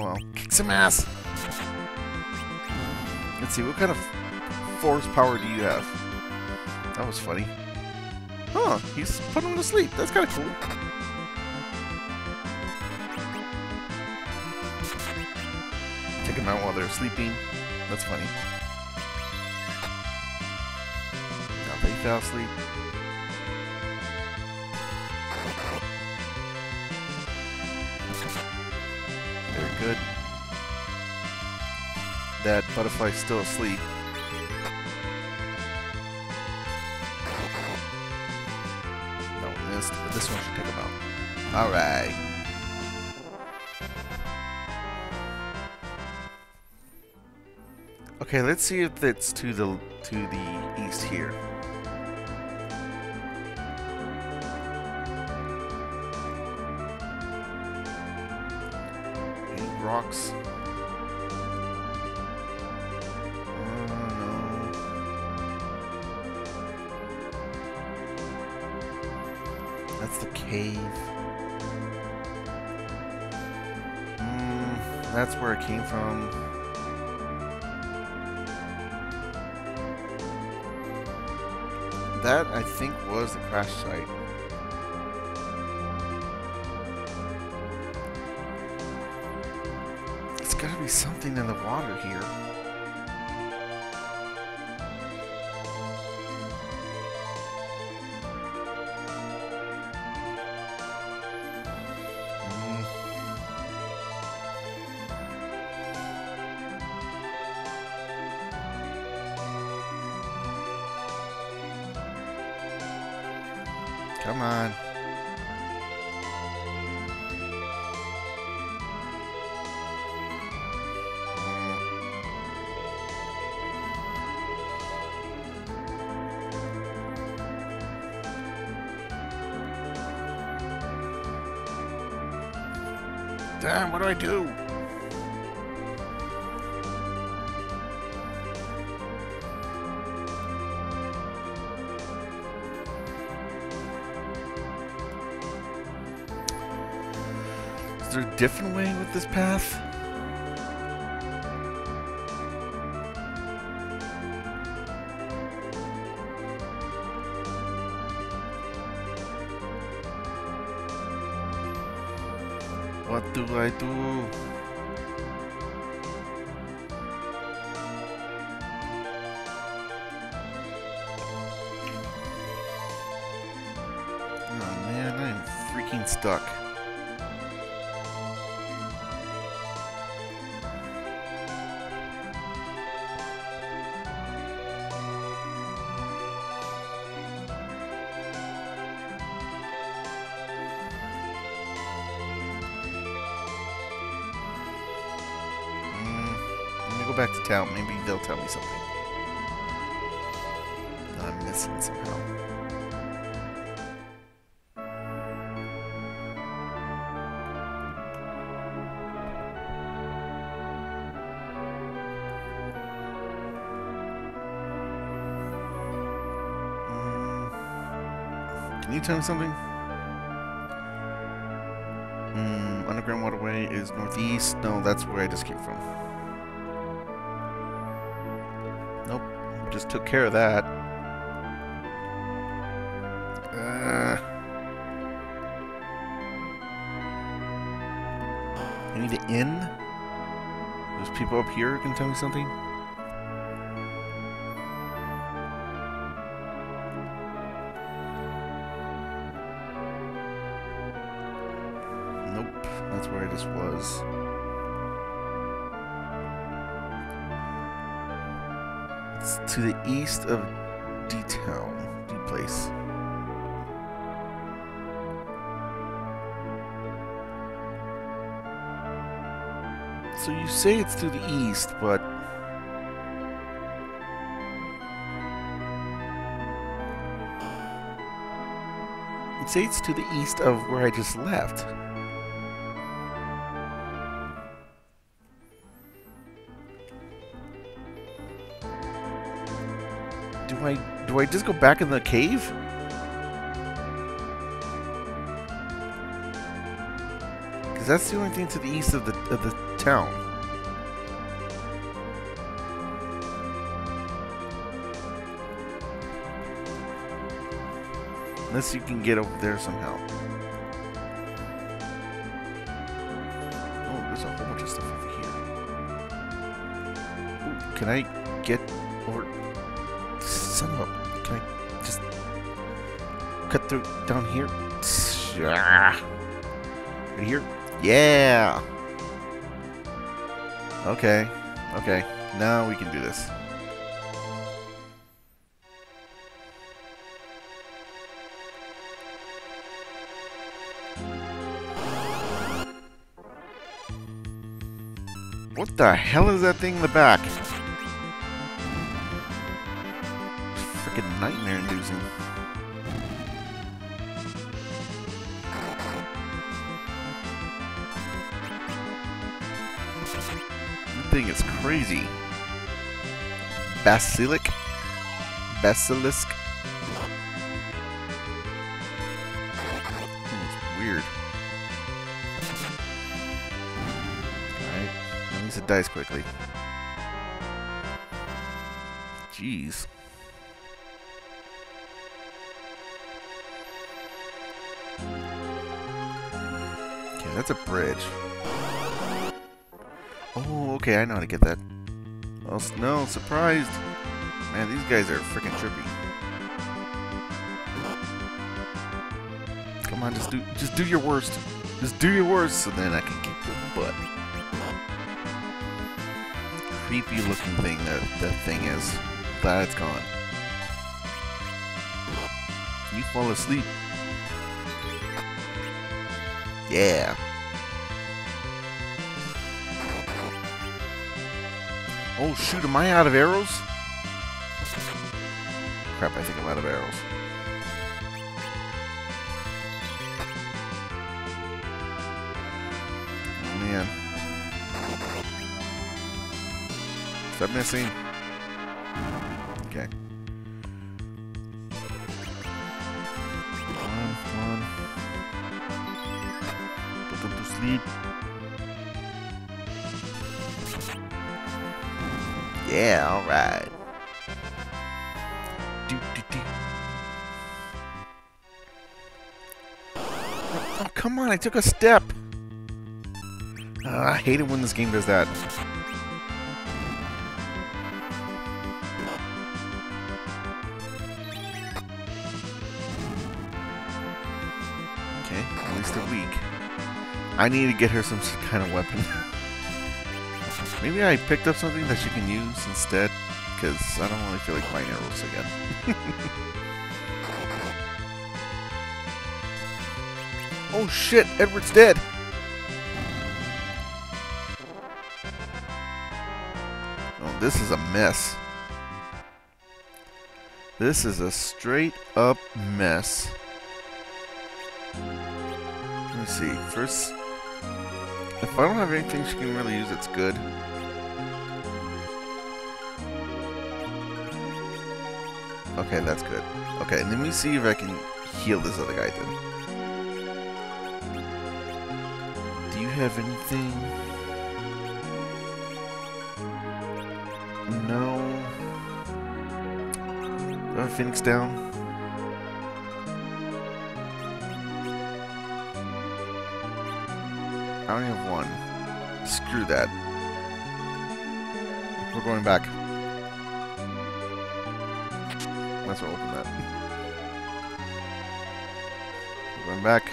Oh well. Kick some ass! Let's see, what kind of force power do you have? That was funny. Huh, he's putting him to sleep. That's kind of cool. Take him out while they're sleeping. That's funny. Now they fell asleep. Very good. That butterfly's still asleep. That one missed, but this one should take him out. Alright. Okay, let's see if it's to the east here. Eight rocks. The cave. That's where it came from. That, I think, was the crash site. It's gotta be something in the water here. Come on. Damn, what do I do? Is there a different way with this path? What do I do? Oh man, I'm freaking stuck. Go back to town, maybe they'll tell me something. I'm missing somehow. Can you tell me something? Underground waterway is northeast. No, that's where I just came from. Nope, just took care of that. I need an inn? There's people up here who can tell me something? Nope, that's where I just was. It's to the east of D-Town, D-Place. So you say it's to the east, but... you say it's to the east of where I just left. Do I just go back in the cave? Because that's the only thing to the east of the town. Unless you can get over there somehow. Oh, there's a whole bunch of stuff over here. Ooh, can I get over... Son of a... Can I just... cut through down here? Right here? Yeah! Okay. Okay. Now we can do this. What the hell is that thing in the back? Freaking nightmare inducing. That thing is crazy. Basilisk. It's weird. It dies quickly. Jeez. Okay, that's a bridge. Oh, okay, I know how to get that. Oh, no, surprised. Man, these guys are freaking trippy. Come on, just do your worst. Just do your worst so then I can kick your butt. Creepy looking thing that thing is. Glad it's gone. You fall asleep. Yeah. Oh shoot, am I out of arrows? Crap, I think I'm out of arrows. Oh man. Stop missing. Okay. Come on. Put them to sleep. Yeah, alright. Oh, come on, I took a step. I hate it when this game does that. I need to get her some kind of weapon. Maybe I picked up something that she can use instead, because I don't really feel like finding arrows again. Oh shit, Edward's dead! Oh, this is a mess. This is a straight up mess. Let me see, first... If I don't have anything she can really use that's good. Okay, that's good. Okay, let me see if I can heal this other guy then. Do you have anything? No. Do I have Phoenix down? I only have one. Screw that. We're going back. Let's open that. We're going back.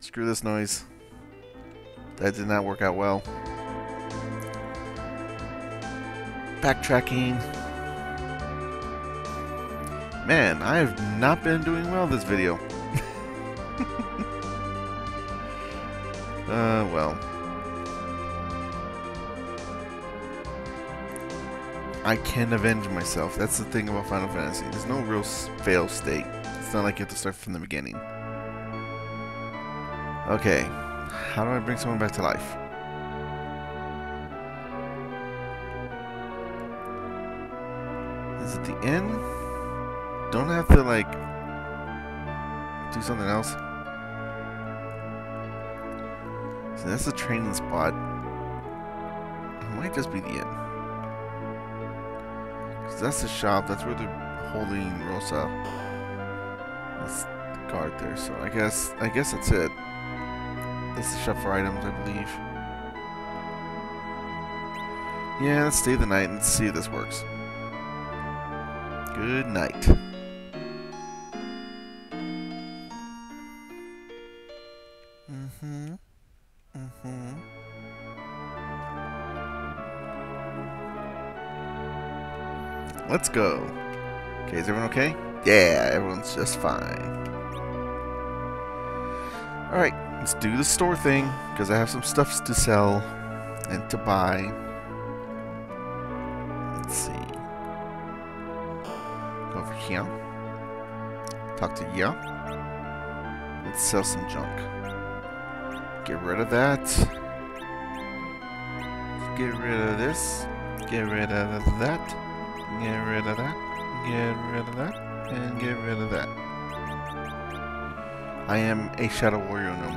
Screw this noise. That did not work out well. Backtracking. Man, I have not been doing well this video. Well. I can avenge myself. That's the thing about Final Fantasy. There's no real fail state. It's not like you have to start from the beginning. Okay. How do I bring someone back to life? Is it the end? Don't I have to, like, do something else? So that's the training spot. It might just be the inn. Because that's the shop. That's where they're holding Rosa. That's the guard there. So I guess that's it. This is the shop for items, I believe. Yeah, let's stay the night and see if this works. Good night. Let's go. Okay, is everyone okay? Yeah, everyone's just fine. Alright, let's do the store thing, because I have some stuffs to sell and to buy. Let's see. Go over here. Talk to ya. Let's sell some junk. Get rid of that. Get rid of this. Get rid of that. Get rid of that, get rid of that, and get rid of that. I am a Shadow Warrior no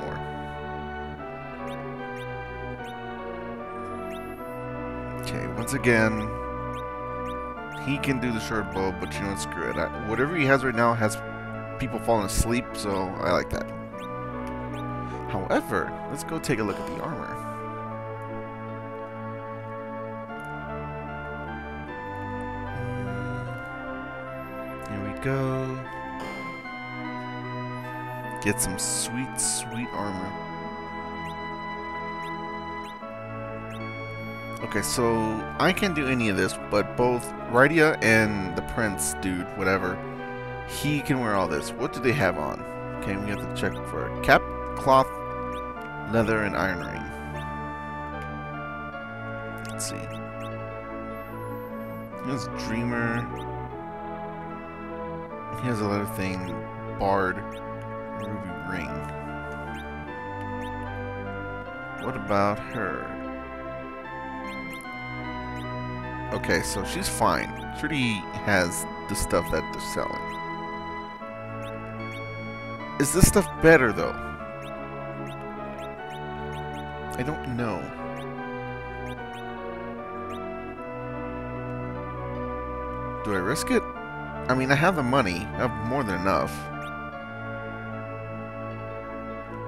more. Okay, once again, he can do the short bow, but you know what, screw it. Whatever he has right now has people falling asleep, so I like that. However, let's go take a look at the armor. Go get some sweet, sweet armor. Okay, so I can't do any of this, but both Rydia and the Prince, dude, whatever, he can wear all this. What do they have on? Okay, we have to check for a cap, cloth, leather, and iron ring. Let's see. There's Dreamer. He has a leather thing, barred, ruby ring. What about her? Okay, so she's fine. Trudy has the stuff that they're selling. Is this stuff better, though? I don't know. Do I risk it? I mean, I have the money. I have more than enough.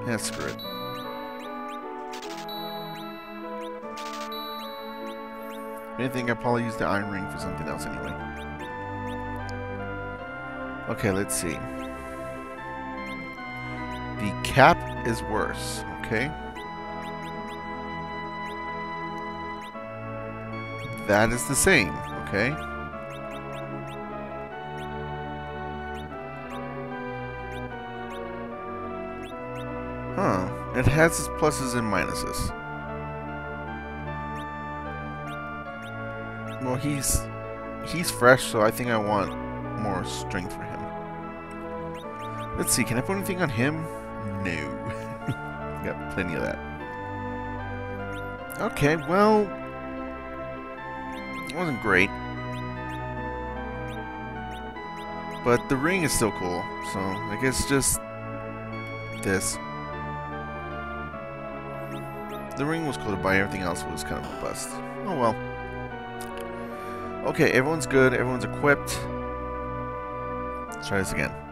Yeah, screw it. If anything, I'll probably use the iron ring for something else anyway. Okay, let's see. The cap is worse, okay? That is the same, okay? Huh. It has its pluses and minuses. Well, he's fresh, so I think I want more strength for him. Let's see. Can I put anything on him? No. Got plenty of that. Okay, well... it wasn't great. But the ring is still cool, so I guess just... this. The ring was cool to buy, everything else was kind of a bust. Oh well. Okay, everyone's good, everyone's equipped. Let's try this again.